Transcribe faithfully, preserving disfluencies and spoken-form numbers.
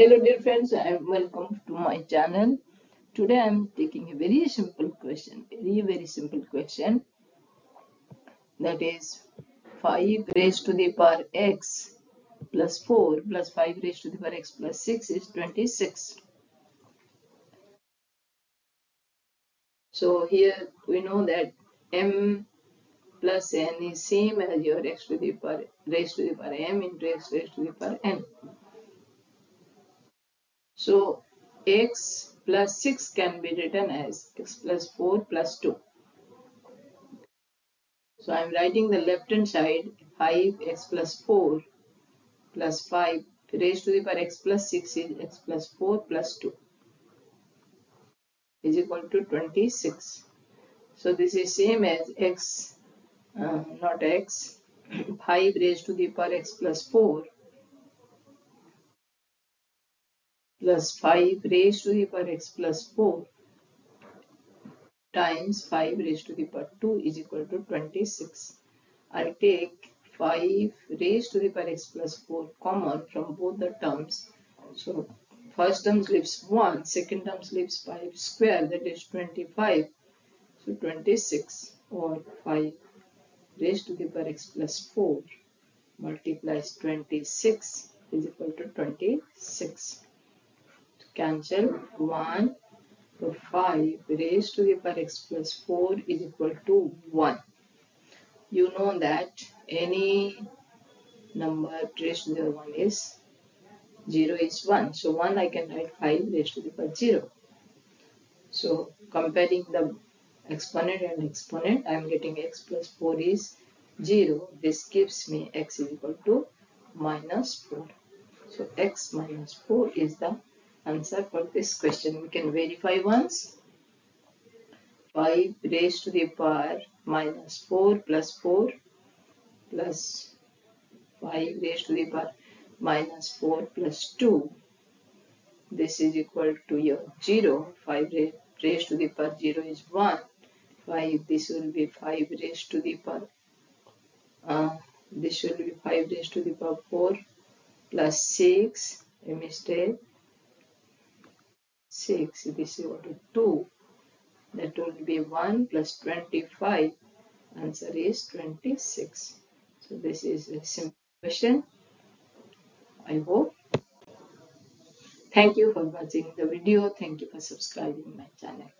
Hello dear friends, I am welcome to my channel. Today I am taking a very simple question, very very simple question, that is five raised to the power x plus four plus five raised to the power x plus six is twenty-six. So here we know that m plus n is same as your x to the power raised to the power m into x raised to the power n. So x plus six can be written as x plus four plus two. So I am writing the left hand side five x plus four plus five raised to the power x plus six is x plus four plus two is equal to twenty-six. So this is same as x uh, not x five raised to the power x plus four plus five raised to the power x plus four times five raised to the power two is equal to twenty-six. I'll take five raised to the power x plus four common from both the terms. So first term leaves one, second term leaves five square, that is twenty-five. So twenty-six or five raised to the power x plus four multiplies twenty-six is equal to twenty-six. Cancel one, so five raised to the power x plus four is equal to one. You know that any number raised to the power one is zero is one. So one I can write five raised to the power zero. So comparing the exponent and exponent, I am getting x plus four is zero. This gives me x is equal to minus four. So x minus four is the answer for this question. We can verify once. five raised to the power minus four plus four plus five raised to the power minus four plus two. This is equal to your zero. five raised to the power zero is one. five, this will be five raised to the power. Uh, this will be five raised to the power four plus six. A mistake. six, this is equal to two, that will be one plus twenty-five, answer is twenty-six. So this is a simple question, I hope. Thank you for watching the video, thank you for subscribing my channel.